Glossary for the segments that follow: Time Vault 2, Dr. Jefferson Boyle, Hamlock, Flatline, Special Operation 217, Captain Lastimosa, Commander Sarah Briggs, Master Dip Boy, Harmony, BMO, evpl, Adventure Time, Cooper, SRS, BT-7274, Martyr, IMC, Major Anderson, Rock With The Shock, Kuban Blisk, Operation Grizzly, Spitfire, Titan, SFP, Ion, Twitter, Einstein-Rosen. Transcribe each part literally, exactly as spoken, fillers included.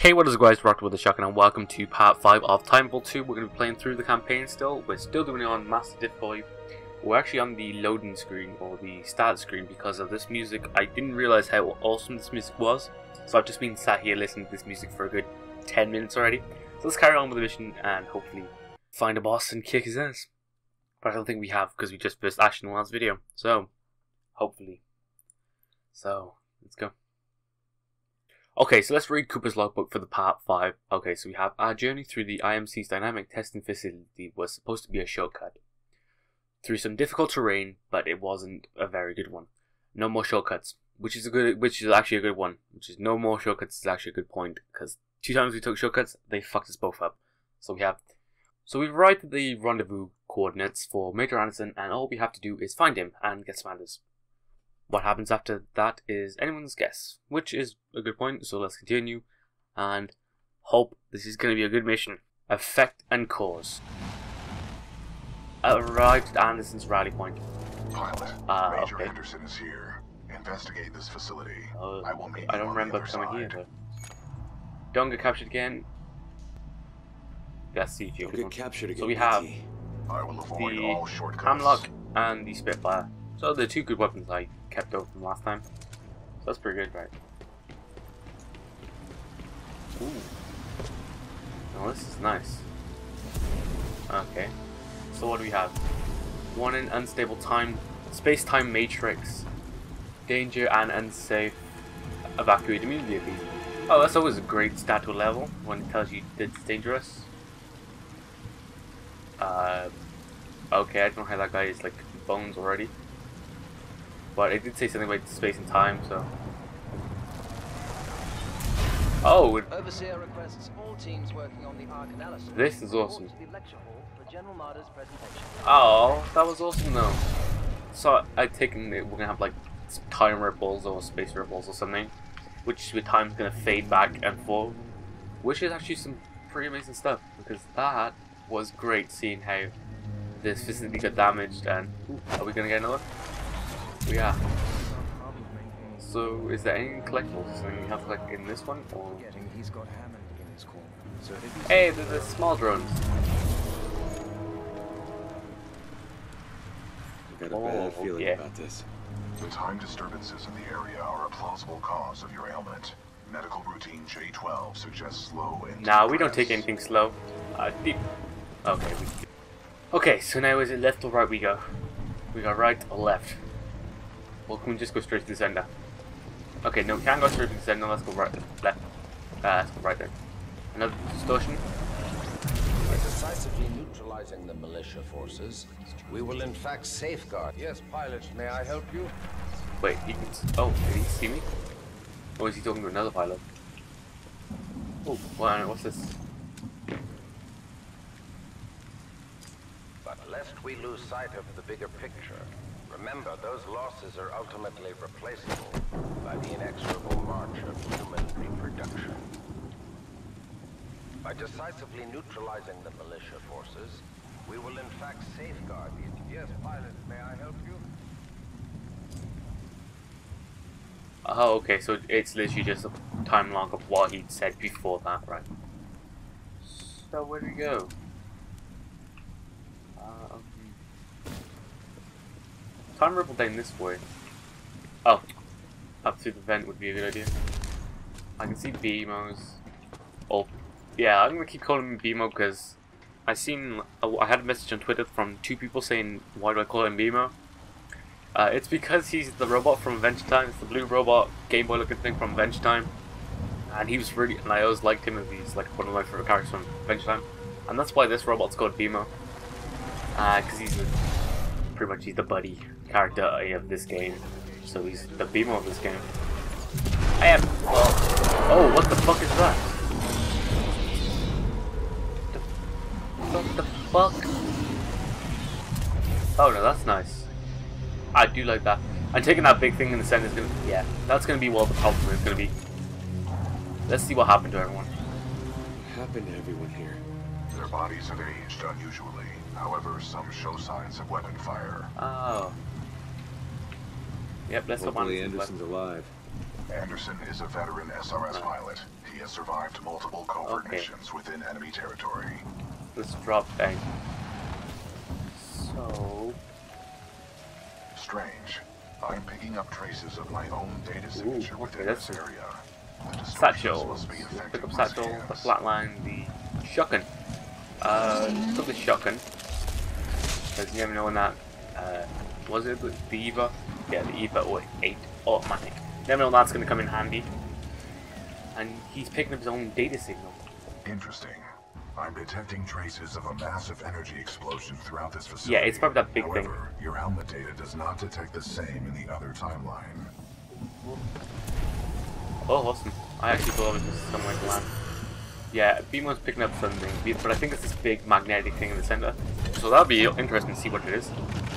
Hey, what is up guys, Rock With The Shock, and welcome to part five of Time Vault two. We're going to be playing through the campaign still. We're still doing it on Master Dip Boy. We're actually on the loading screen, or the start screen, because of this music. I didn't realise how awesome this music was, so I've just been sat here listening to this music for a good ten minutes already. So let's carry on with the mission and hopefully find a boss and kick his ass. But I don't think we have, because we just burst Ash in the last video. So, hopefully. So, let's go. Okay, so let's read Cooper's logbook for the part five. Okay, so we have our journey through the I M C's dynamic testing facility was supposed to be a shortcut. Through some difficult terrain, but it wasn't a very good one. No more shortcuts, which is a good, which is actually a good one. Which is no more shortcuts is actually a good point, because two times we took shortcuts, they fucked us both up. So we have, so we've arrived at the rendezvous coordinates for Major Anderson, and all we have to do is find him and get some answers. What happens after that is anyone's guess, which is a good point, so let's continue and hope this is going to be a good mission. Effect and cause. Arrived at Anderson's rally point. Pilot, uh, Major okay. Anderson is here. Investigate this facility. Uh, I, will meet I don't remember someone here, but... Don't get captured again. Let's see if you get one. Captured again. So we have I will avoid the all Hamlock and the Spitfire. So the two good weapons I kept over from last time. So that's pretty good, right? Ooh. Oh, this is nice. Okay. So what do we have? One in unstable time, space-time matrix, danger and unsafe, evacuate immediately. Oh, that's always a great stat to level when it tells you it's dangerous. Uh, okay, I don't know how that guy is like bones already. But it did say something about space and time, so. Oh! It... Overseer requests all teams working on the arc analysis. This is awesome. Oh, that was awesome though. So I've taken it. We're gonna have like time ripples or space ripples or something, which with time's gonna fade back and forth, which is actually some pretty amazing stuff because that was great seeing how this facility got damaged. And ooh, are we gonna get another? Yeah. So, is there any collectibles something you have like in this one? Or... Hey, there's a small drone. I got a bad feeling about this. The time disturbances in the area are a plausible cause of your ailment. Medical routine J twelve suggests slow and. Nah, we don't take anything slow. Uh, deep. Okay. We... Okay, so now is it left or right? We go. We go right or left. Well, can we just go straight to the sender? Okay, no, we can't go straight to the sender. Let's go right, left. Uh, let's go right there. Another distortion. By decisively neutralizing the militia forces, we will in fact safeguard. Yes, pilot, may I help you? Wait, he can. Oh, did he see me? Or is he talking to another pilot? Oh, wow, what's this? But lest we lose sight of the bigger picture. Remember, those losses are ultimately replaceable by the inexorable march of human reproduction. By decisively neutralizing the militia forces, we will in fact safeguard the... Yes, pilot, may I help you? Oh, okay, so it's literally just a time log of what he'd said before that, right? So where do we go? Uh, okay. Time ripple down this way. Oh, up through the vent would be a good idea. I can see B M Os. Oh, yeah, I'm gonna keep calling him B M O because I seen I had a message on Twitter from two people saying, "Why do I call him B M O?" Uh, it's because he's the robot from Adventure Time. It's the blue robot, Game Boy looking thing from Adventure Time, and he was really and I always liked him as he's like one of my favorite characters from Adventure Time, and that's why this robot's called B M O. Uh, because he's a, pretty much he's the buddy character of this game, so he's the B M O of this game. I am. Oh, what the fuck is that? The, what the fuck? Oh no, that's nice. I do like that. And taking that big thing in the center is gonna, yeah, that's gonna be what the problem is gonna be. Let's see what happened to everyone. What happened to everyone here? Their bodies have aged unusually. However, some show signs of weapon fire. Oh. Yep, that's what Anderson's alive. Anderson is a veteran S R S pilot. He has survived multiple covert okay. missions within enemy territory. Let's drop tank. So... strange. I'm picking up traces of my own data signature Ooh, within this area. Satchels. Pick up satchel, the flatline, the shotgun. Uh, took the shotgun. Because you never know when that. Uh, was it the EVA? Yeah, the EVA or eight automatic. Never know that's going to come in handy. And he's picking up his own data signal. Interesting. I'm detecting traces of a massive energy explosion throughout this facility. Yeah, it's probably that big However, thing. However, your helmet data does not detect the same in the other timeline. Oh, awesome. I actually thought it was just somewhere to land. Yeah, B M O's picking up something, but I think it's this big magnetic thing in the center. So that'll be interesting to see what it is.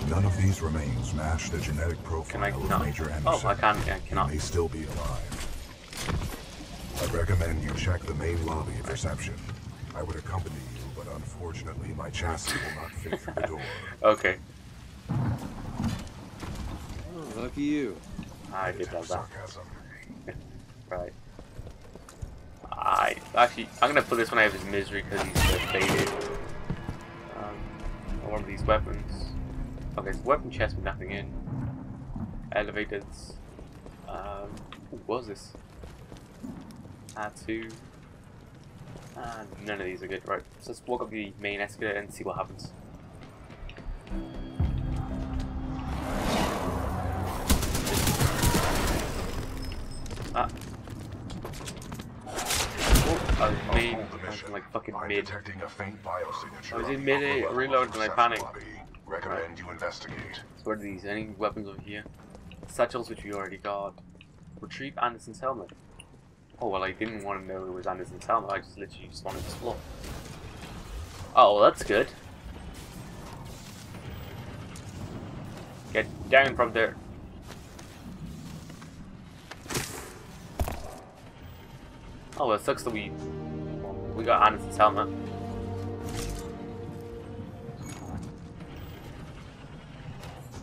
None of these remains match the genetic profile of Major Anderson. Oh, I can't. I cannot. They may still be alive. I recommend you check the main lobby of reception. I would accompany you, but unfortunately my chassis will not fit through the door. Okay. Oh, lucky you. I did that. Sarcasm. Right. I actually, I'm gonna put this one out of his misery because he's so faded. Um, one of these weapons. Okay, it's a weapon chest with nothing in. Elevators. Um, ooh, what was this? R two. Ah, none of these are good. Right, so let's walk up the main escalator and see what happens. Ah. Oh, I was made oh, like fucking mid. I was in mid reload and I panicked. Recommend you investigate. So what are these? Any weapons over here? Satchels which we already got. Retrieve Anderson's helmet. Oh well, I didn't want to know it was Anderson's helmet. I just literally just wanted to explore. Oh, well, that's good. Get down from there. Oh well, it sucks that we we got Anderson's helmet.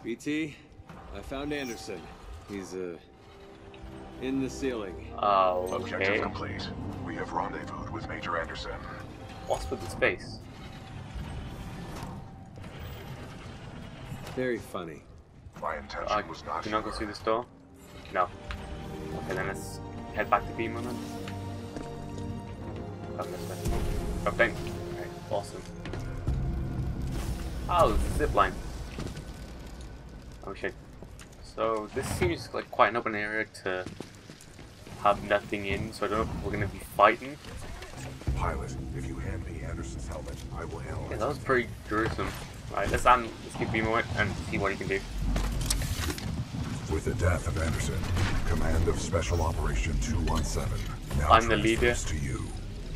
B T, I found Anderson. He's uh, in the ceiling. Oh, okay. Objective complete. We have rendezvoused with Major Anderson. What's with the space? Very funny. My intention uh, was not. Do you not go through this door? No. Okay, then let's head back to B M O then. Oh, thanks. Okay, awesome. Oh, it's a zip line. Oh shit. So this seems like quite an open area to have nothing in, so I don't know if we're gonna be fighting. Pilot, if you hand me Anderson's helmet, I will handle it. Yeah, that was pretty gruesome. Alright, let's um let's give B M O it and see what he can do. With the death of Anderson, command of Special Operation two one seven. Now I'm the leader. To you.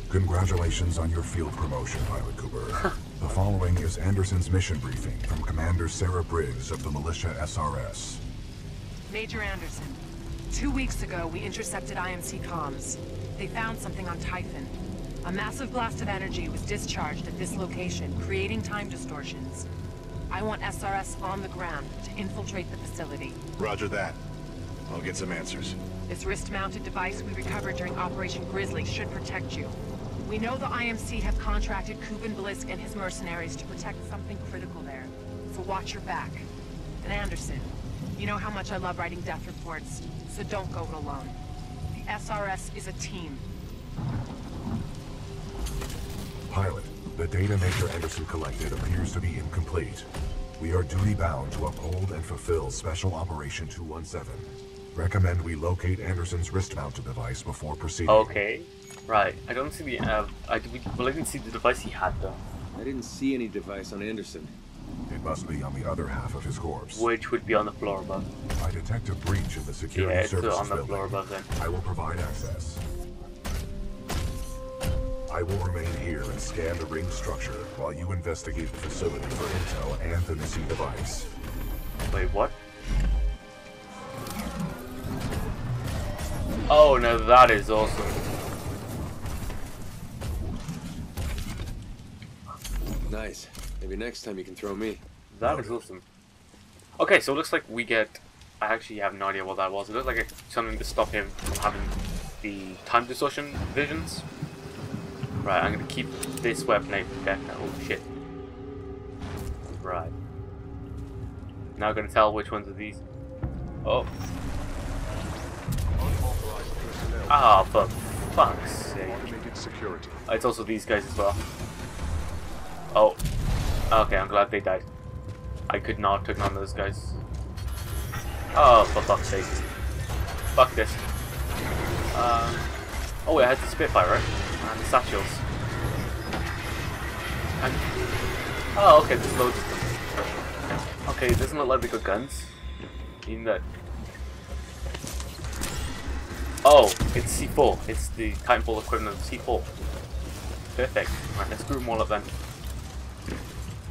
Congratulations on your field promotion, Pilot Cooper. The following is Anderson's mission briefing from Commander Sarah Briggs of the Militia S R S. Major Anderson, two weeks ago we intercepted I M C comms. They found something on Typhon. A massive blast of energy was discharged at this location, creating time distortions. I want S R S on the ground to infiltrate the facility. Roger that. I'll get some answers. This wrist-mounted device we recovered during Operation Grizzly should protect you. We know the I M C have contracted Kuban Blisk and his mercenaries to protect something critical there, so watch your back. And Anderson, you know how much I love writing death reports, so don't go it alone. The S R S is a team. Pilot, the data Major Anderson collected appears to be incomplete. We are duty-bound to uphold and fulfill Special Operation two one seven. Recommend we locate Anderson's wrist-mounted device before proceeding. Okay. Right. I don't see the... Uh, I, well, I didn't see the device he had, though. I didn't see any device on Anderson. It must be on the other half of his corpse. Which would be on the floor above. I detect a breach in the security yeah, it's services on the building. Floor above, then. I will provide access. I will remain here and scan the ring structure while you investigate the facility for intel and the missing device. Wait, what? Oh, no, that is awesome. Nice. Maybe next time you can throw me. That is awesome. Okay, so it looks like we get I actually have no idea what that was. It looked like a, something to stop him from having the time distortion visions. Right, I'm going to keep this weapon out. Oh, shit. Right. Now I'm going to tell which ones are these. Oh. Ah, oh, for fuck's sake. Oh, it's also these guys as well. Oh. Okay, I'm glad they died. I could not have taken on those guys. Oh, for fuck's sake. Fuck this. Um, oh, wait, I had the Spitfire, right? And the satchels. And, oh, okay, there's loads of them. Okay, it doesn't look like they got guns. In that. Oh, it's C four. It's the Titanfall equivalent of C four. Perfect. Right, let's screw them all up then.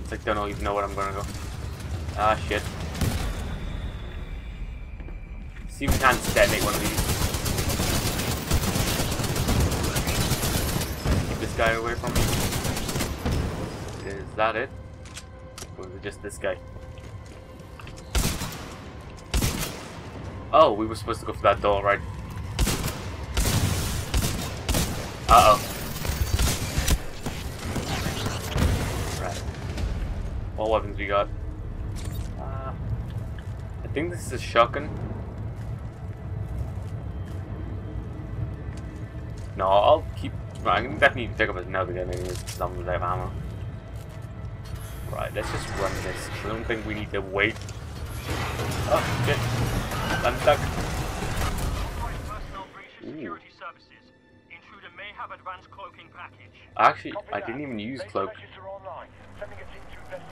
It's like, don't even know where I'm gonna go. Ah, shit. See if we can detonate one of these. Keep this guy away from me. Is that it? Or is it just this guy? Oh, we were supposed to go for that door, right? Uh-oh. Right. What weapons we got? Uh, I think this is a shotgun. No, I'll keep. Right, I'm gonna definitely pick up another gun anyways because I'm gonna have ammo. Right, let's just run this. I don't think we need to wait. Oh shit! I'm stuck. Ooh. Actually, I didn't even use cloak.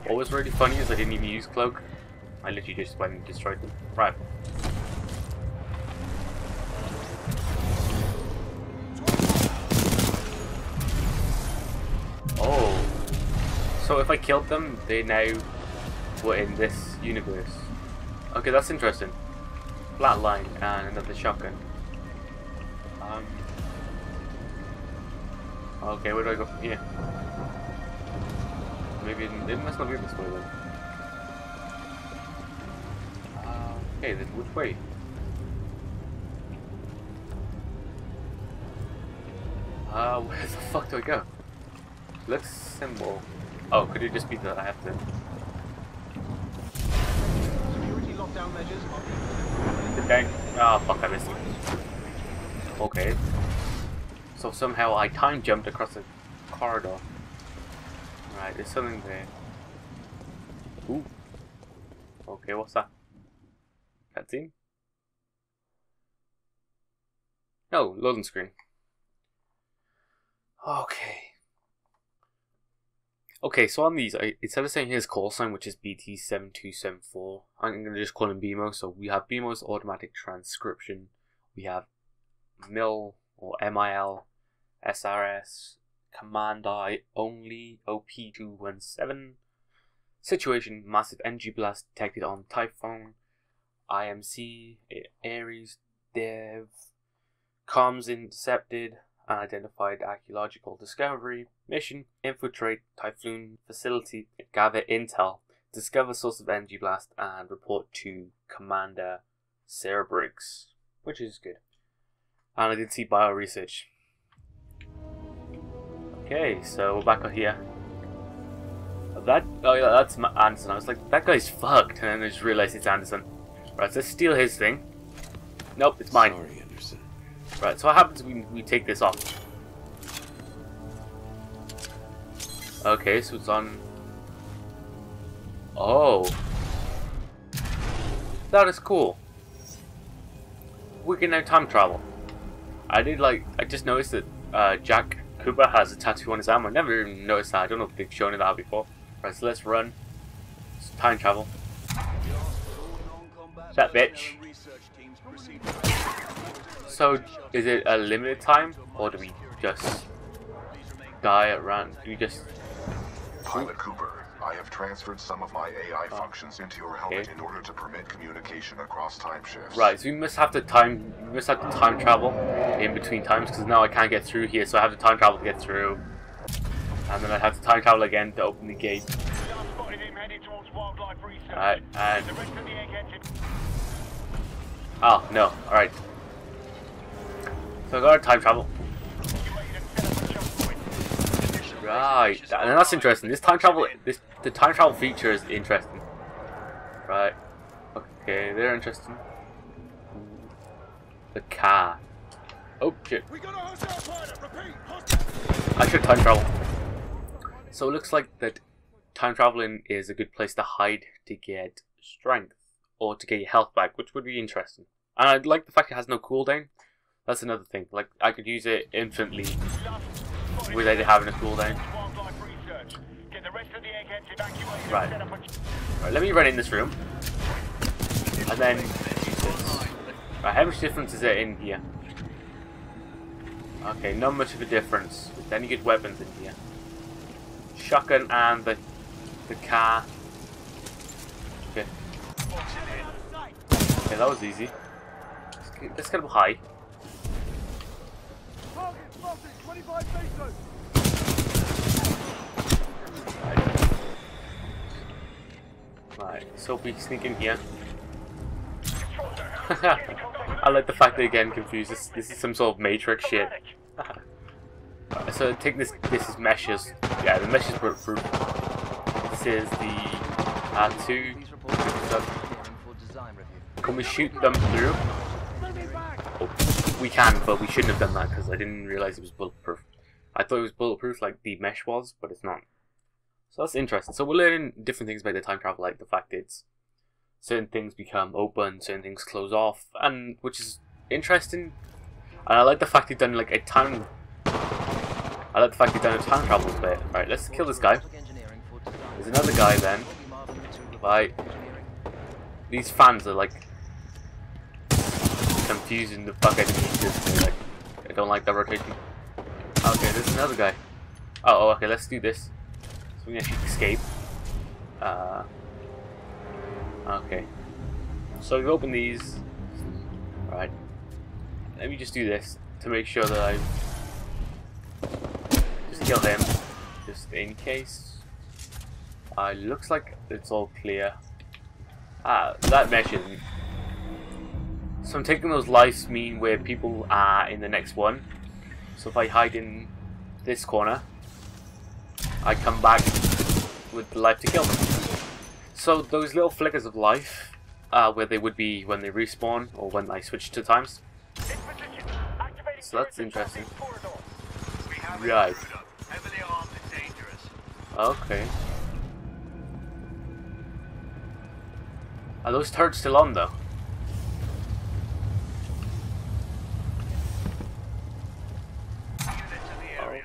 What was really funny is I didn't even use cloak. I literally just went and destroyed them. Right. So if I killed them, they now were in this universe. Okay, that's interesting. Flatline and another shotgun. Um. Okay, where do I go from here? Maybe it must not be this way then. Uh, okay, then which way? Uh, where the fuck do I go? Let's symbol. Oh, could it just be that I have to? Security lockdown measures. The tank. Ah, oh, fuck! I missed it. Okay. So somehow I time jumped across the corridor. Right, there's something there. Ooh. Okay, what's that? Cutscene? No, loading screen. Okay. Okay, so on these, I, instead of saying his call sign, which is B T seven two seven four, I'm going to just call him B M O. So we have B M O's automatic transcription. We have M I L or M I L, S R S, Command I only, O P two one seven, Situation, Massive Energy Blast detected on Typhon, I M C, Ares, Dev, Comms intercepted, unidentified archaeological discovery, mission, infiltrate Typhoon facility, gather intel, discover source of energy blast, and report to Commander Sarah Briggs, which is good. And I did see bio research. Okay, so we're back here. That oh yeah, that's Anderson. I was like, that guy's fucked, and then I just realized it's Anderson. Right, so let's steal his thing. Nope, it's mine. Sorry, Anderson. Right, so what happens when we take this off? Okay, so it's on... Oh! That is cool. We can now time travel. I did like... I just noticed that uh, Jack Cooper has a tattoo on his arm. I never even noticed that. I don't know if they've shown it that before. Right, so let's run. It's time travel. That bitch. So, is it a limited time, or do we just die at random? Do we just... Pilot Cooper, I have transferred some of my A I oh. functions into your helmet okay. in order to permit communication across time shifts. Right, so we must have to time, we must have to time travel in between times, because now I can't get through here, so I have to time travel to get through. And then I have to time travel again to open the gate. Alright, and... Oh, no. Alright. So I got time travel. Right. And that's interesting. This time travel, this the time travel feature is interesting. Right. Okay, they're interesting. The car. Oh shit. I should time travel. So it looks like that time traveling is a good place to hide to get strength or to get your health back, which would be interesting. And I like the fact it has no cooldown. That's another thing. Like I could use it infinitely without it having a cooldown. Right. Right. Let me run in this room. And then right, how much difference is it in here? Okay, not much of a difference. With any good weapons in here. Shotgun and the the car. Okay. Okay, that was easy. Let's, let's get up high. Right. Right, so we sneak in here. I like the fact they again confuse this. This is some sort of matrix shit. So I think this this is meshes. Yeah, the meshes broke through. This is the uh, two. Can we shoot them through? Oh, we can, but we shouldn't have done that because I didn't realize it was bulletproof. I thought it was bulletproof like the mesh was, but it's not. So that's interesting. So we're learning different things about the time travel, like the fact it's. Certain things become open, certain things close off, and which is interesting. And I like the fact they've done like a time. I like the fact they've done a time travel bit. Right, let's kill this guy. There's another guy then. Right. These fans are like confusing the fuck out of me. Like, I don't like that rotation. Okay, there's another guy. Oh, oh okay, let's do this. So we can actually escape. Uh. Okay, so we've opened these. Alright, let me just do this to make sure that I just kill him, just in case. Uh, looks like it's all clear. Ah, that mesh isn't. So I'm taking those lives mean where people are in the next one. So if I hide in this corner, I come back with the life to kill them. So those little flickers of life, uh, where they would be when they respawn or when I switch to times. So that's interesting. Right. Okay. Are those turrets still on though?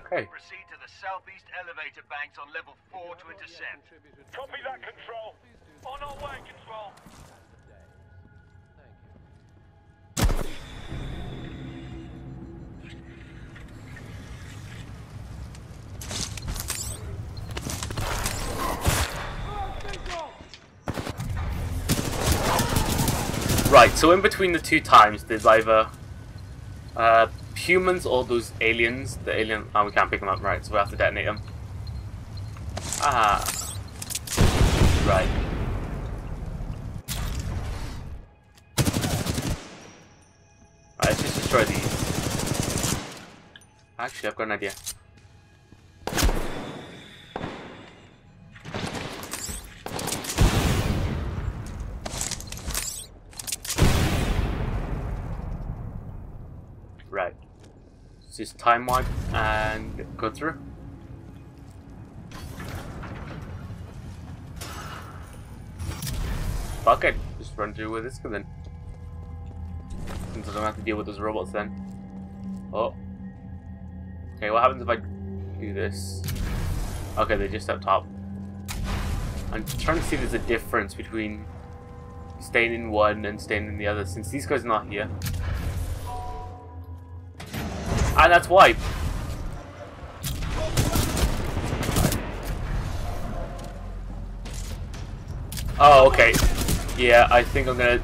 Okay. Proceed to the southeast elevator banks on level four to intercept. Copy that, Control. On our way, Control. Right, so in between the two times, there's either uh, humans or those aliens. The alien. Oh, we can't pick them up, right? So we have to detonate them. Ah. Right. Right, let's just destroy these. Actually, I've got an idea. Right. Just time wipe and go through. Fuck it, just run through with this then. Since I don't have to deal with those robots then. Oh. Okay, what happens if I do this? Okay, they're just up top. I'm trying to see if there's a difference between staying in one and staying in the other since these guys are not here. And that's why. Oh, okay. Yeah, I think I'm gonna.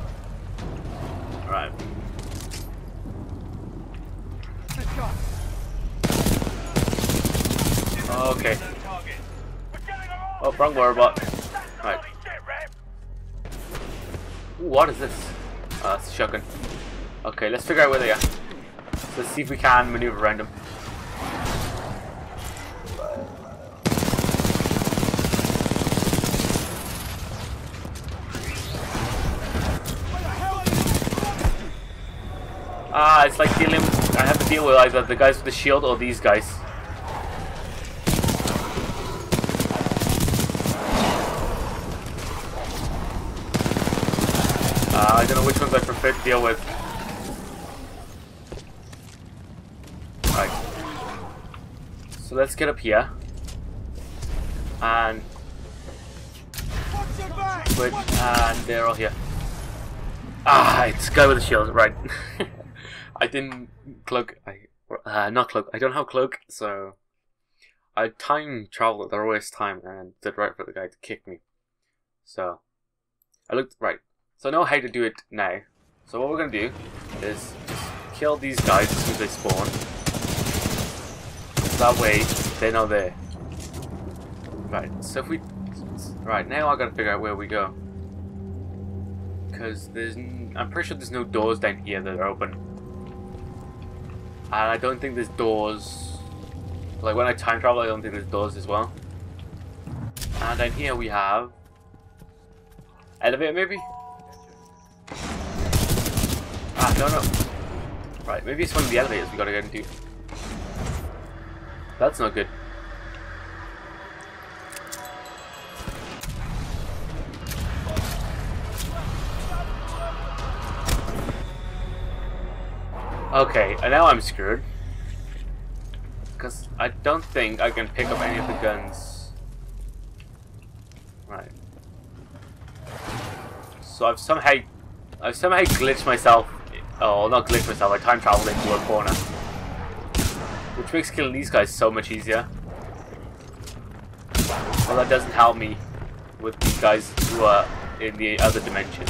Alright. Okay. Oh, wrong robot. Alright. What is this? Oh, that's a shotgun. Okay, let's figure out where they are. So let's see if we can maneuver around them. Ah, it's like dealing with, I have to deal with either the guys with the shield or these guys. Uh, I don't know which ones I prefer to deal with. Right. So let's get up here. And... Switch, and they're all here. Ah, it's the guy with the shield, right. I didn't cloak, I, uh, not cloak, I don't have cloak, so I time traveled at the worst time and did right for the guy to kick me. So, I looked, right, so I know how to do it now. So what we're going to do is just kill these guys as soon as they spawn. So that way, they're not there. Right, so if we, right, now I've got to figure out where we go. Because there's, I'm pretty sure there's no doors down here that are open. And I don't think there's doors, like when I time travel I don't think there's doors as well. And down here we have elevator maybe? Ah, no no. Right, maybe it's one of the elevators we gotta get into. That's not good. Okay, and now I'm screwed. Because I don't think I can pick up any of the guns. Right. So I've somehow... I've somehow glitched myself... Oh, not glitched myself, I time traveled into a corner. Which makes killing these guys so much easier. Well, that doesn't help me with these guys who are in the other dimension.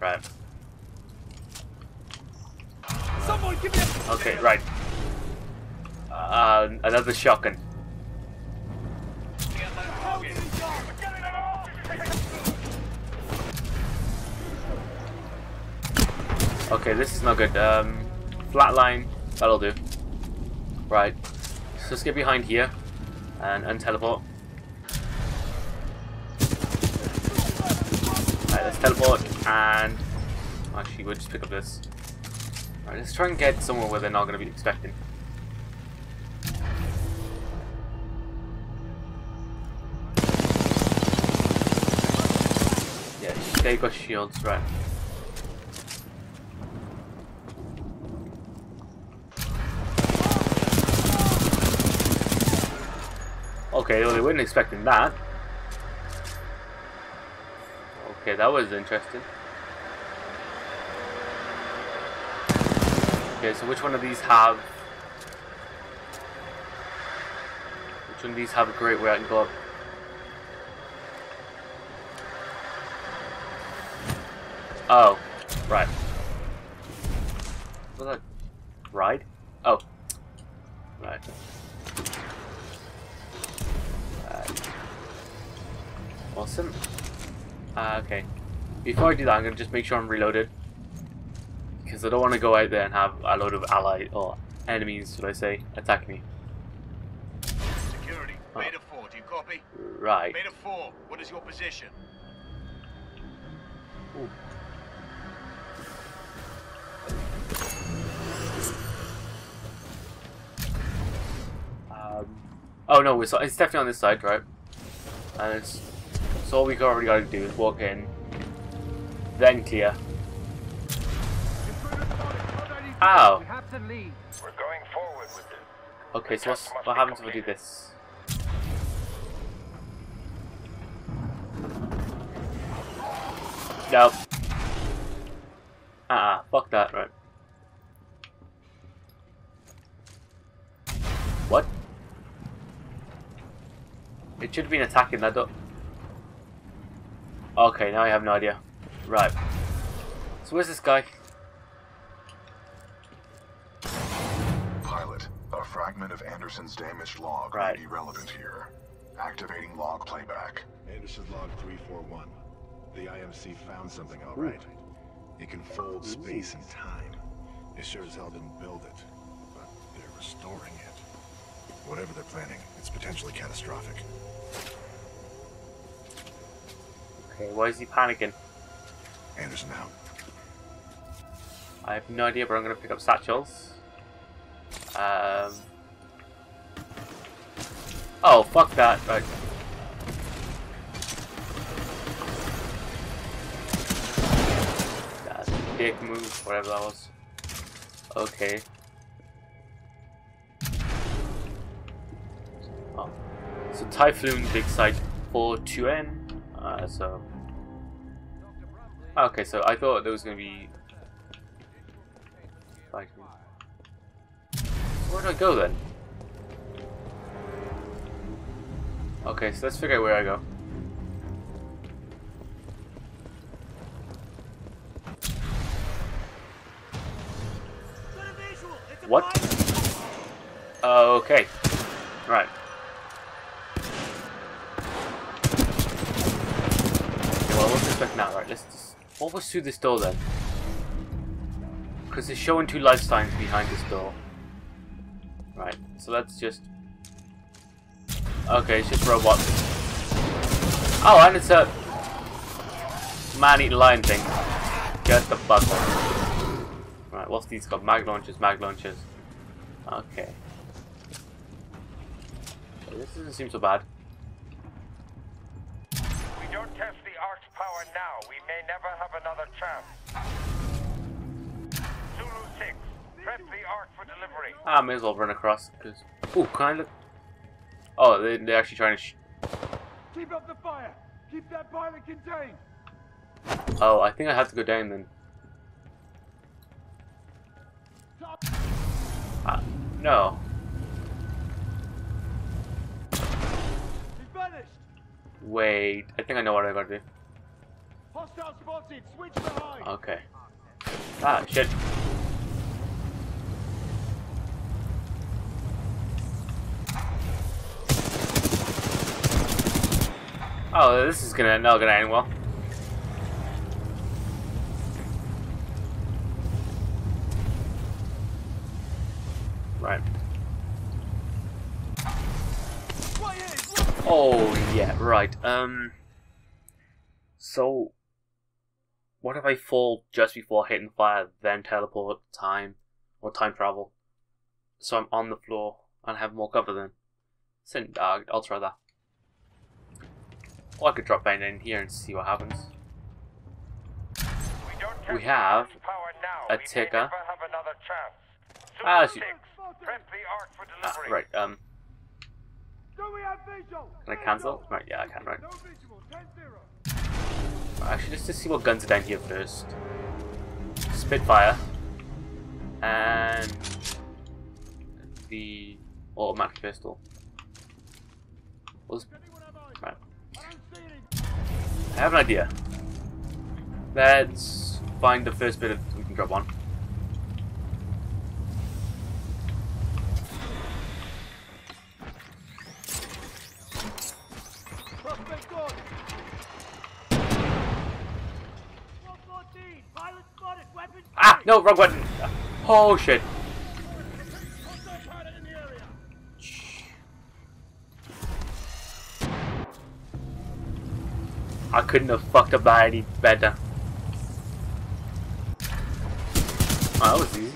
Right. Okay, right. Uh, another shotgun. Okay, this is not good. Um, Flatline, that'll do. Right, so let's get behind here and, and teleport. Alright, let's teleport and... Actually, we'll just pick up this. Alright, let's try and get somewhere where they're not going to be expecting. Yeah, they got shields, right. Okay, well they weren't expecting that. Okay, that was interesting. Okay, so which one of these have... Which one of these have a great way I can go up? Oh, right. Was that... Ride? Oh. Right. Right. Awesome. Uh, okay. Before I do that, I'm going to just make sure I'm reloaded. Because I don't want to go out there and have a load of allies or enemies, should I say, attack me. Security, oh. Beta four, do you copy? Right. Beta four, what is your position? Ooh. Um, oh no, it's, it's definitely on this side, right? And it's, so all we already got to do is walk in, then clear. Ow. We have to lead. We're going forward with it. Okay, so what's, what happens if we do this? No. Ah, uh-uh, fuck that, right. What? It should have been attacking that door. Okay, now I have no idea. Right. So where's this guy? A fragment of Anderson's damaged log right. may be relevant here. Activating log playback. Anderson log three forty-one. The I M C found something, all right. It can fold space and time. They sure as hell didn't build it, but they're restoring it. Whatever they're planning, it's potentially catastrophic. Okay, why is he panicking? Anderson out. I have no idea, but I'm going to pick up satchels. Um. Oh, fuck that. Right. That's a big move, whatever that was. Okay. Oh. So Typhoon big side for two N. Uh, so. Okay, so I thought there was going to be. Where do I go then? Okay, so let's figure out where I go. What? Okay. Right. Okay, well, I wasn't expecting that. Right, let's just... What was through this door then? Because it's showing two life signs behind this door. Right, so let's just... Okay, it's just robots. Oh, and it's a... man-eating lion thing. Get the fuck off. Right, what's these called? Mag launchers, mag launchers. Okay. Okay, this doesn't seem so bad. We don't test the arc's power now. We may never have another chance. Zulu six. Prep the arc for delivery. I may as well run across. Cause... Ooh, can I look? Oh, they, they're actually trying to sh Keep up the fire! Keep that pilot contained! Oh, I think I have to go down then. Uh, no. He vanished! Wait, I think I know what I gotta do. Hostile spotted! Switch behind! Okay. Ah, shit. Oh, this is gonna not gonna end well. Right. Oh yeah, right. Um. So, what if I fall just before hitting fire, then teleport time or time travel? So I'm on the floor and have more cover then. So, uh, I'll try that. Or I could drop down in here and see what happens. We, we have a ticker. Ah, shoot. Ah, right, um. Can I cancel? Right, yeah, I can, right. Actually, let's just see what guns are down here first. Spitfire. And the automatic pistol. What's right. I have an idea. Let's find the first bit of we can drop on. Ah, no, wrong button. Oh shit. I couldn't have fucked up that any better. Oh, that was easy.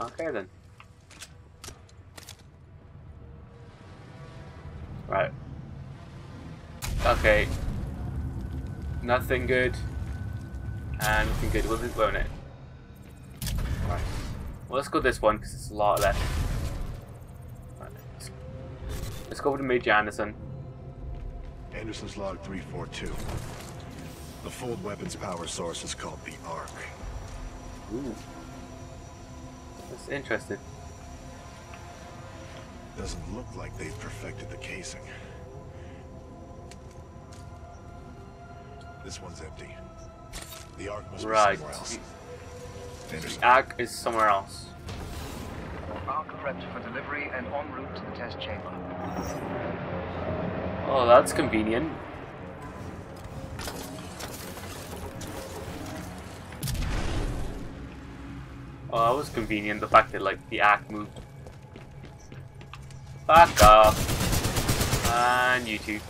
Okay then. Right. Okay. Nothing good. And nothing good. Was it, won't it? Right. Well, let's go this one because it's a lot left. Right. Let's go over to Major Anderson. Anderson's log three forty-two. The fold weapon's power source is called the Arc. Ooh. That's interesting. Doesn't look like they've perfected the casing. This one's empty. The Arc must right. be somewhere else. The Arc is somewhere else. Arc prepped for delivery and en route to the test chamber. Oh, that's convenient. Oh, that was convenient, the fact that, like, the act moved. Back up. And you too.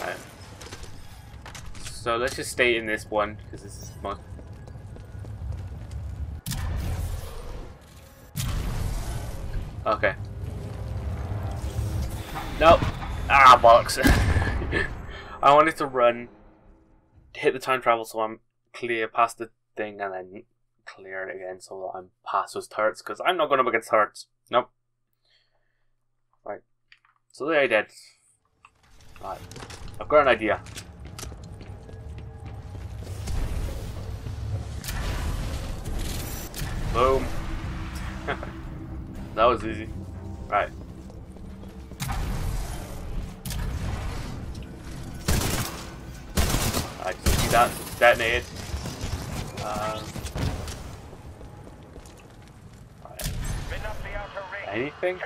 Alright. So let's just stay in this one, because this is most... Okay. Nope. Ah, bollocks. I wanted to run, hit the time travel so I'm clear past the thing, and then clear it again so that I'm past those turrets, because I'm not going up against turrets. Nope. Right. So there I did. Right. I've got an idea. Boom. That was easy. Right. I just see that detonated. Um, right. Anything?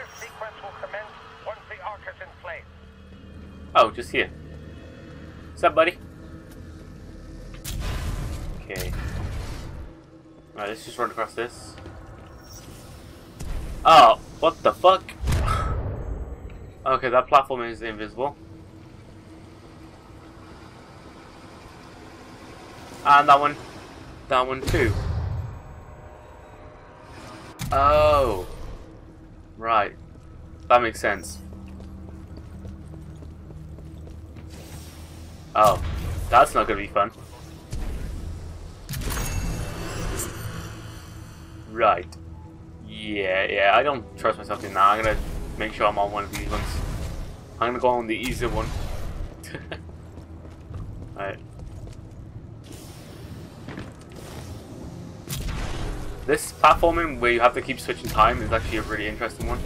Oh, just here. What's up, buddy? Okay. Alright, let's just run across this. Oh, what the fuck? Okay, that platform is invisible. And that one. That one too. Oh. Right. That makes sense. Oh. That's not gonna be fun. Right. Yeah, yeah, I don't trust myself in that. I'm gonna make sure I'm on one of these ones. I'm gonna go on the easier one. Alright. This platforming where you have to keep switching time is actually a really interesting one.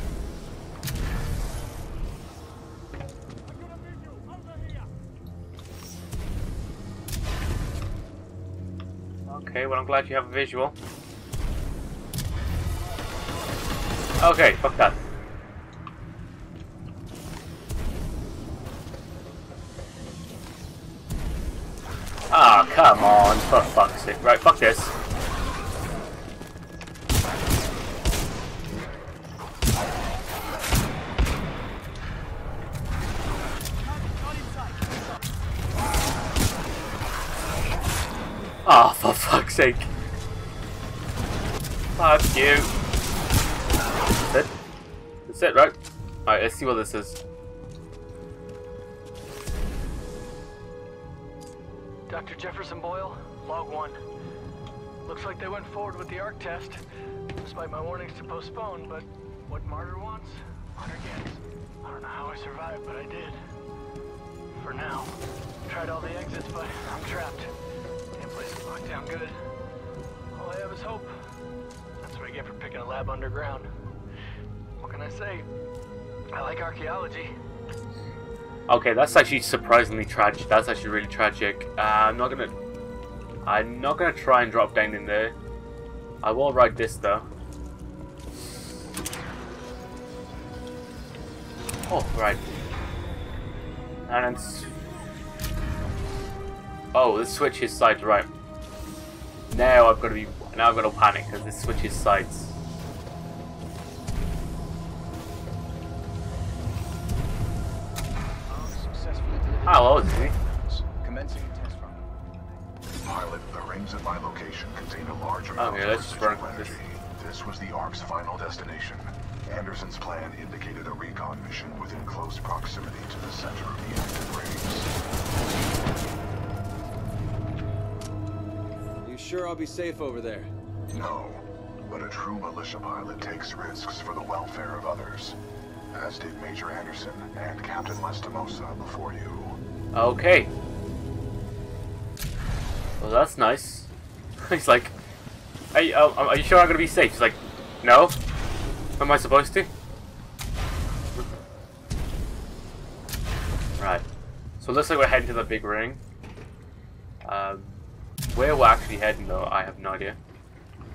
Okay, well I'm glad you have a visual. Okay, fuck that. Ah, oh, come on, for fuck's sake. Right, fuck this. Ah, oh, for fuck's sake. Fuck you. That's it, right? Alright, let's see what this is. Doctor Jefferson Boyle, log one. Looks like they went forward with the arc test, despite my warnings to postpone, but what Martyr wants, Martyr gets. I don't know how I survived, but I did. For now. Tried all the exits, but I'm trapped. Can't place it locked down good. All I have is hope. That's what I get for picking a lab underground. What can I say? I like archaeology. Okay, that's actually surprisingly tragic. That's actually really tragic. Uh, I'm not gonna. I'm not gonna try and drop down in there. I will ride this though. Oh right. And it's. Oh, let's switch his sides right. Now I've got to be. Now I've got to panic because this switches sides. Oh, that was easy. Commencing test run. Pilot, the rings at my location contain a large amount okay, of residual energy. This was the ARC's final destination. Anderson's plan indicated a recon mission within close proximity to the center of the active rings. You sure I'll be safe over there? No, but a true militia pilot takes risks for the welfare of others. As did Major Anderson and Captain Lastimosa before you. Okay. Well, that's nice. He's like, hey, uh, are you sure I'm gonna be safe? He's like, no. Am I supposed to? Right. So it looks like we're heading to the big ring. Um, where we're actually heading though, I have no idea.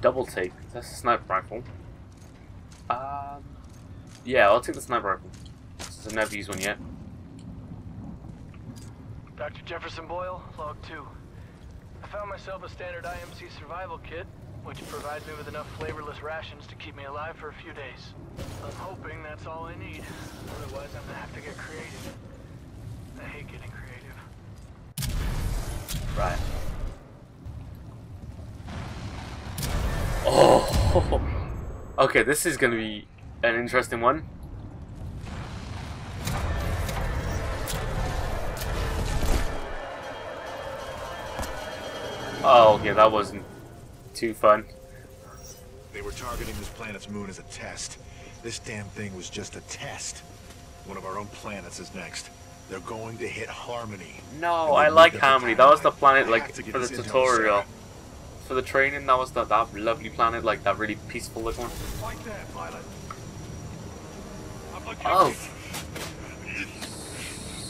Double take. That's a sniper rifle. Um. Yeah, I'll take the sniper rifle. Since I've never used one yet. Doctor Jefferson Boyle, log two. I found myself a standard I M C survival kit, which provides me with enough flavorless rations to keep me alive for a few days. I'm hoping that's all I need. Otherwise, I'm gonna have to get creative. I hate getting creative. Right. Oh! Okay, this is gonna be an interesting one. Oh, okay, that wasn't too fun. They were targeting this planet's moon as a test. This damn thing was just a test. One of our own planets is next. They're going to hit Harmony. No, I like Harmony. That was the planet, like, for the tutorial. For the training, that was the, that lovely planet, like, that really peaceful looking one. Oh.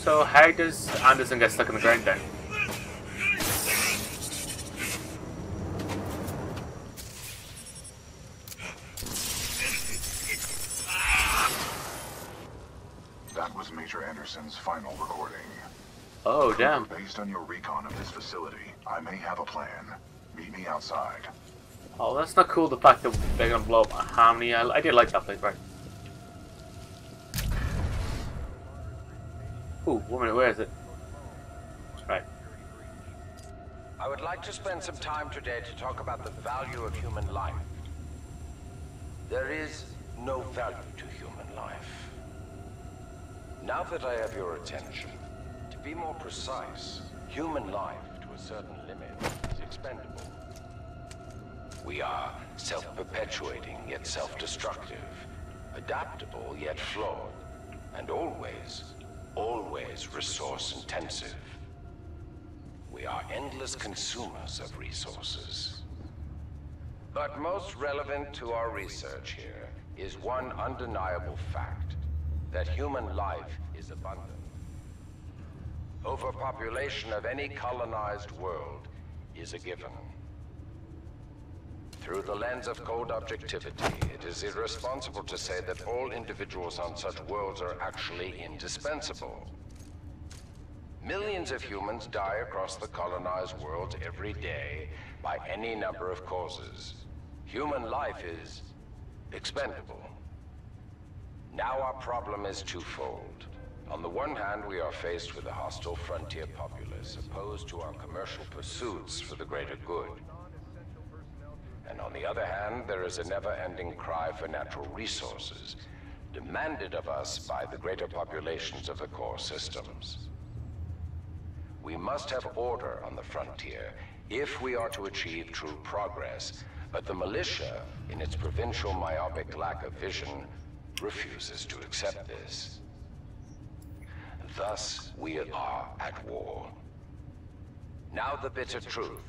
So how does Anderson get stuck in the ground then? That was Major Anderson's final recording. Oh, damn. Based on your recon of this facility, I may have a plan. Meet me outside. Oh, that's not cool, the fact that they're gonna blow up Harmony. I, I did like that place, right? Ooh, one minute, where is it? Right. I would like to spend some time today to talk about the value of human life. There is no value to human life. Now that I have your attention, to be more precise, human life to a certain limit is expendable. We are self-perpetuating yet self-destructive, adaptable yet flawed, and always, always resource-intensive. We are endless consumers of resources. But most relevant to our research here is one undeniable fact. That human life is abundant. Overpopulation of any colonized world is a given. Through the lens of cold objectivity, it is irresponsible to say that all individuals on such worlds are actually indispensable. Millions of humans die across the colonized worlds every day by any number of causes. Human life is expendable. Now our problem is twofold. On the one hand, we are faced with a hostile frontier populace opposed to our commercial pursuits for the greater good. And on the other hand, there is a never-ending cry for natural resources, demanded of us by the greater populations of the core systems. We must have order on the frontier if we are to achieve true progress, but the militia, in its provincial myopic lack of vision, refuses to accept this. Thus, we are at war. Now the bitter truth.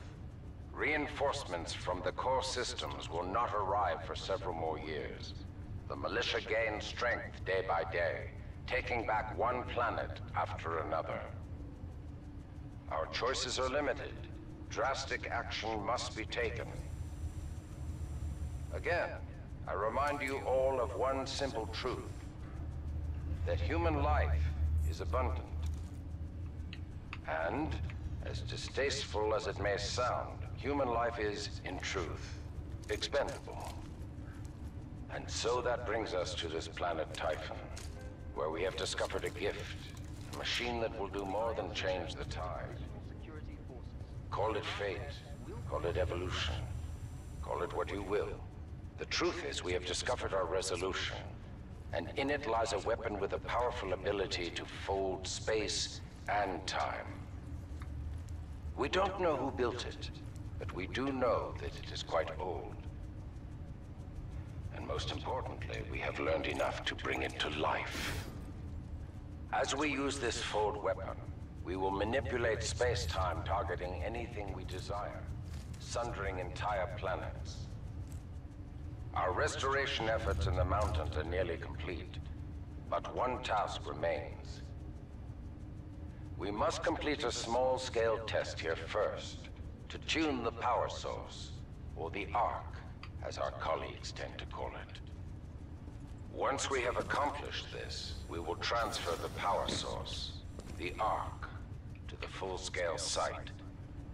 Reinforcements from the core systems will not arrive for several more years. The militia gain strength day by day, taking back one planet after another. Our choices are limited. Drastic action must be taken. Again, I remind you all of one simple truth, that human life is abundant. And, as distasteful as it may sound, human life is, in truth, expendable. And so that brings us to this planet Typhon, where we have discovered a gift, a machine that will do more than change the tide. Call it fate, call it evolution, call it what you will. The truth is, we have discovered our resolution, and in it lies a weapon with a powerful ability to fold space and time. We don't know who built it, but we do know that it is quite old. And most importantly, we have learned enough to bring it to life. As we use this fold weapon, we will manipulate space-time, targeting anything we desire, sundering entire planets. Our restoration efforts in the mountains are nearly complete, but one task remains. We must complete a small-scale test here first, to tune the power source, or the arc, as our colleagues tend to call it. Once we have accomplished this, we will transfer the power source, the Ark, to the full-scale site,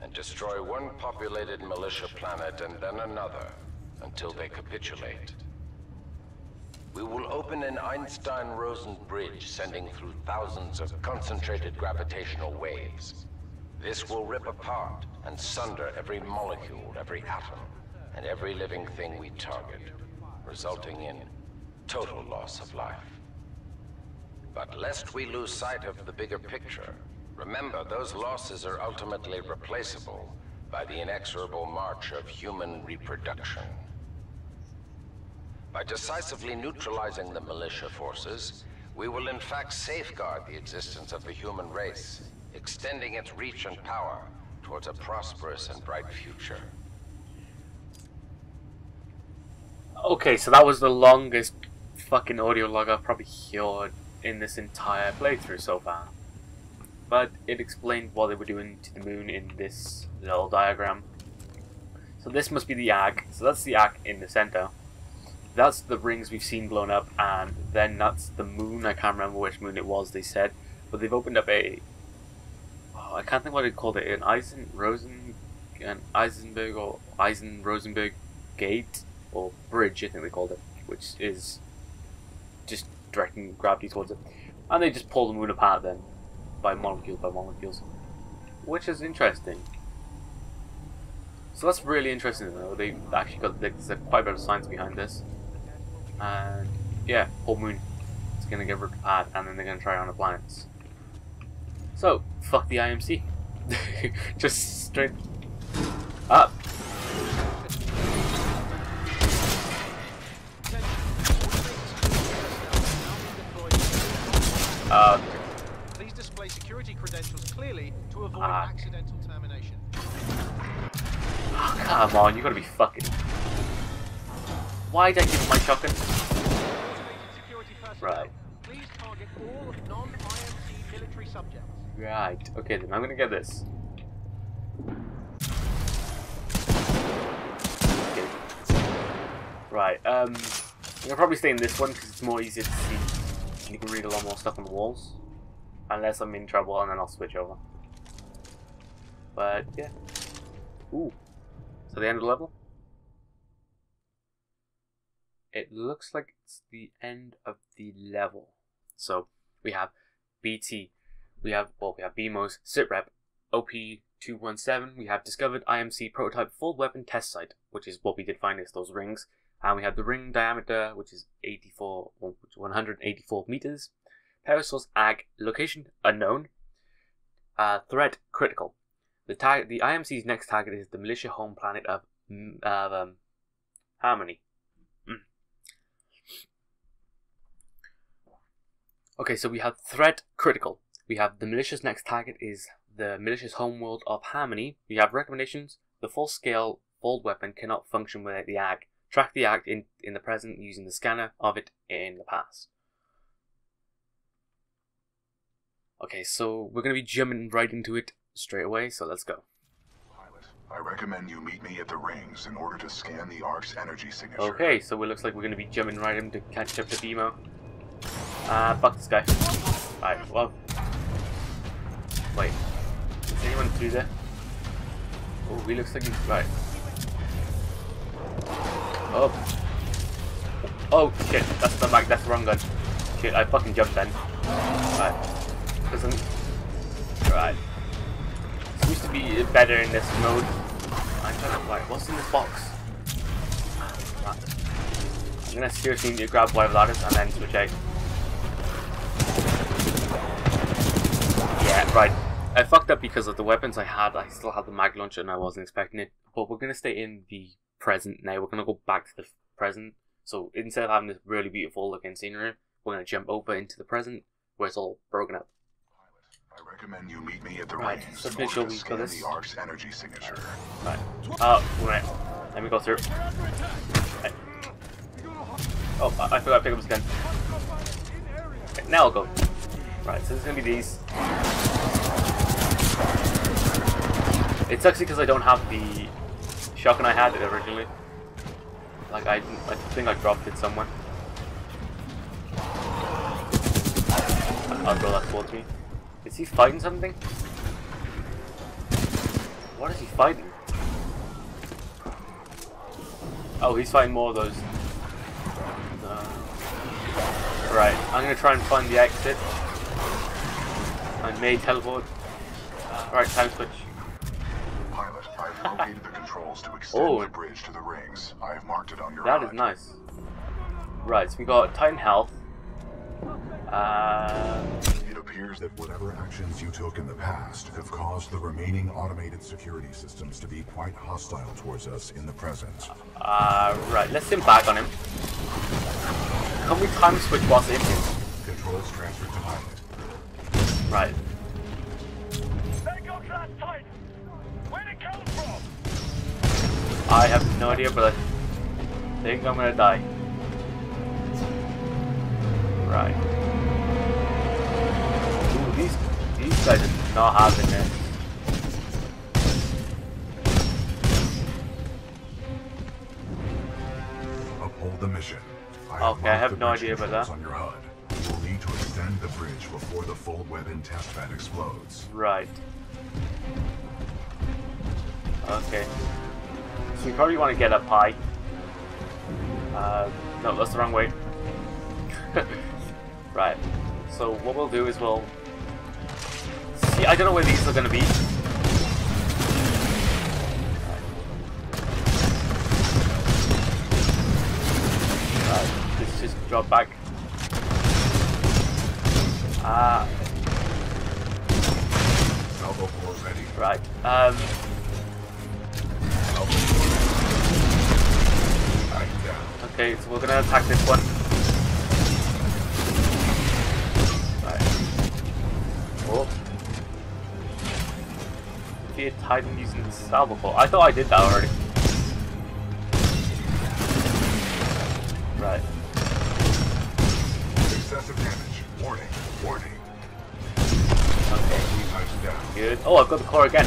and destroy one populated militia planet and then another, until they capitulate. We will open an Einstein-Rosen bridge sending through thousands of concentrated gravitational waves. This will rip apart and sunder every molecule, every atom, and every living thing we target, resulting in total loss of life. But lest we lose sight of the bigger picture, remember those losses are ultimately replaceable by the inexorable march of human reproduction. By decisively neutralizing the militia forces, we will in fact safeguard the existence of the human race, extending its reach and power towards a prosperous and bright future. Okay, so that was the longest fucking audio log I've probably heard in this entire playthrough so far. But it explained what they were doing to the moon in this little diagram. So this must be the A G. So that's the A G in the center. That's the rings we've seen blown up, and then that's the moon. I can't remember which moon it was, they said. But they've opened up a... Oh, I can't think what they called it. An Eisen-Rosen... An Eisenberg or Eisen-Rosenberg gate? Or bridge, I think they called it. Which is just directing gravity towards it. And they just pull the moon apart then. By molecules, by molecules. Which is interesting. So that's really interesting though. They've actually got there's quite a bit of science behind this. And yeah, whole moon. It's gonna get ripped apart and then they're gonna try it on the planets. So, fuck the I M C. Just straight up. Uh, Please display security credentials clearly to avoid uh, accidental termination. Oh, come on, you gotta be fucking. Why'd I give my shotgun? Right. Please target all non I M C military subjects. Right, okay then, I'm gonna get this. Okay. Right, um, I'll probably stay in this one because it's more easier to see. You can read a lot more stuff on the walls. Unless I'm in trouble, and then I'll switch over. But, yeah. Ooh. So the end of the level? It looks like it's the end of the level. So, we have B T. We have, well, we have B M Os, SITREP, O P two one seven. We have discovered I M C prototype full weapon test site, which is what we did find is those rings. And we have the ring diameter, which is eighty-four, one hundred eighty-four meters. Power source A G, location unknown. Uh, threat critical. The target, the I M C's next target is the militia home planet of uh, um, Harmony. Mm. Okay, so we have threat critical. We have the militia's next target is the militia's homeworld of Harmony. We have recommendations. The full-scale bold weapon cannot function without the A G. Track the act in, in the present using the scanner of it in the past. Okay, so we're going to be jumping right into it straight away, so let's go. Pilot, I recommend you meet me at the rings in order to scan the Ark's energy signature. Okay, so it looks like we're going to be jumping right in to catch up to B M O. Ah, uh, fuck this guy. Alright, well... Wait. Is anyone through there? Oh, he looks like he's... Right. Oh. Oh shit, that's the mag, that's the wrong gun. Shit, I fucking jumped then. Right. Listen. Right. It used to be better in this mode. I'm trying to like, what's in this box? Right. I'm gonna seriously need to grab whatever that is and then switch out. Yeah, right. I fucked up because of the weapons I had. I still had the mag launcher and I wasn't expecting it. But we're gonna stay in the present now. We're gonna go back to the present, so instead of having this really beautiful looking scenery, we're gonna jump over into the present where it's all broken up. Pilot, I recommend you meet me at the right. So let's make sure we got this. The Ark's energy signature. Right. Oh, right. Let me go through. Right. Oh, I, I forgot I picked up this gun. Right, now I'll go. Right. So there's gonna be these. It's actually because I don't have the shotgun I had it originally. Like I, didn't, I think I dropped it somewhere. Oh god, that towards me. Is he fighting something? What is he fighting? Oh, he's fighting more of those. Uh, right, I'm gonna try and find the exit. I may teleport. Right, time switch. Pilot, I've located the controls to extend oh. the bridge to the rings. I have marked it on your That map. Is nice. Right, so we got Titan health. Uh, it appears that whatever actions you took in the past have caused the remaining automated security systems to be quite hostile towards us in the present. Uh, right, let's sim back on him. Can we time switch whilst in him? Controls transferred to pilot. Right. There goes that Titan! Where'd it come from? I have no idea, but I think I'm gonna die. Right. Ooh, these these guys are not having it. Uphold the mission. I okay, I have no idea about that. On your H U D. You will need to extend the bridge before the full weapon test pad explodes. Right. Okay. So we probably want to get up high. Uh, no, that's the wrong way. Right, so what we'll do is we'll see. I don't know where these are going to be. Right. Right. Let's just drop back. Ah. Uh. Right. Um. Okay, so we're going to attack this one. Titan using the salvo ball. I thought I did that already. Right. Excessive damage. Warning. Warning. Okay. Good. Oh, I've got the core again.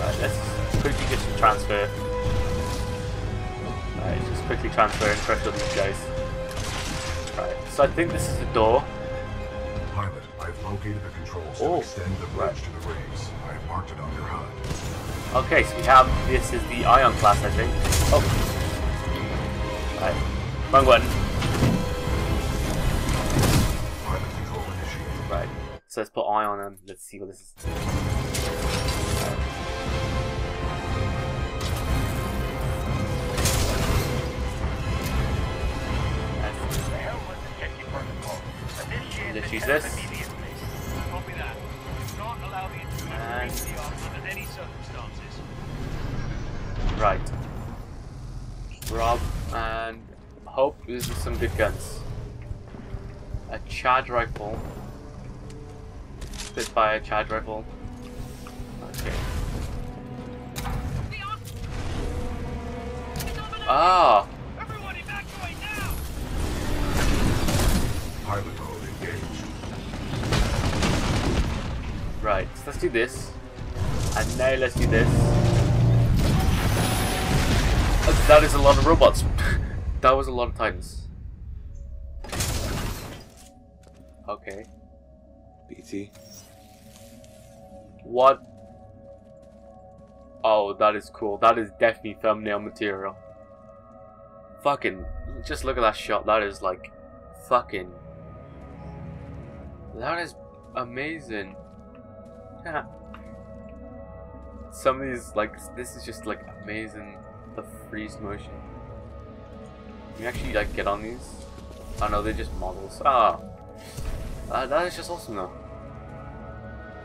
Right, let's quickly just transfer. Right, just quickly transfer and pressure these guys. Right, so I think this is the door. Pilot, I've located the controls oh. to extend the bridge right. to the rings. I've marked it on your H U D. Okay, so we have, this is the Ion class, I think. Oh. Alright. Wrong button. Pilot control initiated. Right. So let's put Ion on and let's see what this is. Let's use this. And right. Rob and Hope uses some good guns. A charge rifle. Spitfire charge rifle. Okay. Ah! Everyone evacuate now! Pilot. Right, so let's do this, and now let's do this. That is a lot of robots. That was a lot of Titans. Okay. B T. What? Oh, that is cool. That is definitely thumbnail material. Fucking, just look at that shot. That is like, fucking. That is amazing. Some of these, like, this is just like amazing. The freeze motion. Can you actually like get on these? Oh no, they're just models. Ah, uh, that is just awesome though.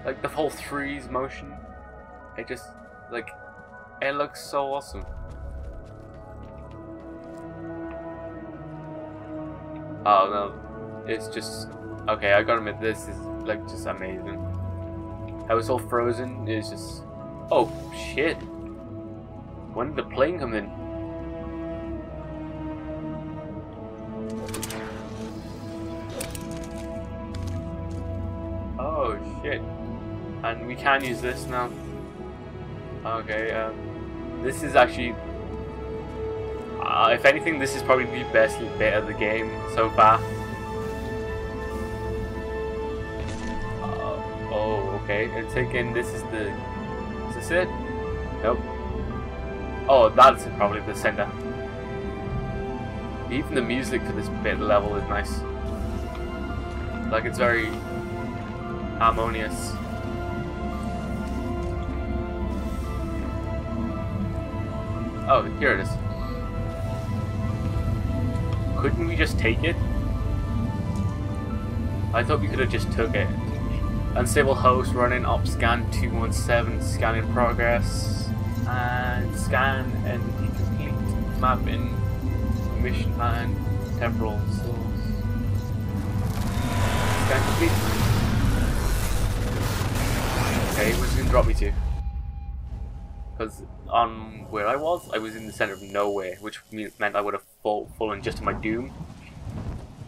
Like the whole freeze motion. It just like it looks so awesome. Oh no, it's just okay. I gotta admit, this is like just amazing. I was all frozen, it's just... Oh, shit! When did the plane come in? Oh, shit. And we can use this now. Okay, um... this is actually... Uh, if anything, this is probably the best bit of the game so far. Okay, it's taken. This is the. Is this it? Nope. Oh, that's probably the sender. Even the music for this bit level is nice. Like, it's very harmonious. Oh, here it is. Couldn't we just take it? I thought we could have just took it. Unstable host running up scan two one seven, scan in progress, and scan and complete mapping mission and temporal source. Scan complete. Okay, where's it gonna drop me to? Because on where I was, I was in the center of nowhere, which meant I would have fall, fallen just to my doom.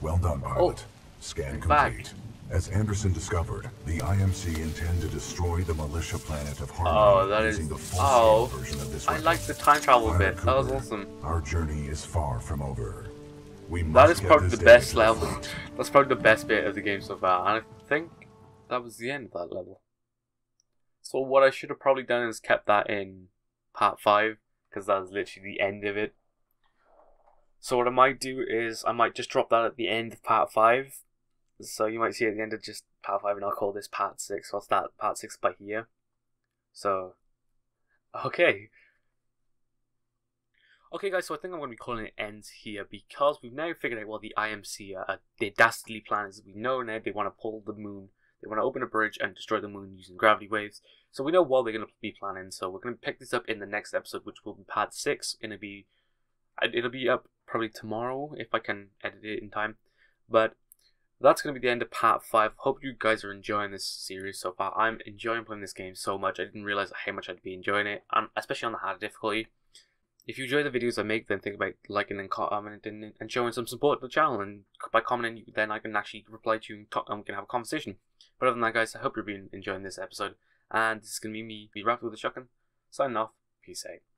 Well done, pilot. Oh, scan complete. Back. As Anderson discovered, the I M C intend to destroy the militia planet of Harmony. Oh, that is. The full oh, version of this I like the time travel Planet bit. Cooper, that was awesome. Our journey is far from over. We must that is get probably the best level. That's probably the best bit of the game so far, and I think that was the end of that level. So what I should have probably done is kept that in part five, because that is literally the end of it. So what I might do is I might just drop that at the end of part five. So you might see at the end of just part five, and I'll call this part six. I'll start part six by here. So, okay. Okay guys, so I think I'm going to be calling it ends here, because we've now figured out what the I M C are. Their dastardly plan is, we know now they want to pull the moon. They want to open a bridge and destroy the moon using gravity waves. So we know what they're going to be planning. So we're going to pick this up in the next episode, which will be part six. It'll be, it'll be up probably tomorrow if I can edit it in time. But that's going to be the end of part five. Hope you guys are enjoying this series so far. I'm enjoying playing this game so much. I didn't realize how much I'd be enjoying it, and especially on the harder difficulty. If you enjoy the videos I make, then think about liking and commenting and showing some support to the channel. And by commenting, then I can actually reply to you and, talk, and we can have a conversation. But other than that, guys, I hope you've been enjoying this episode. And this is going to be me, be Rock With The Shock, signing off. Peace out.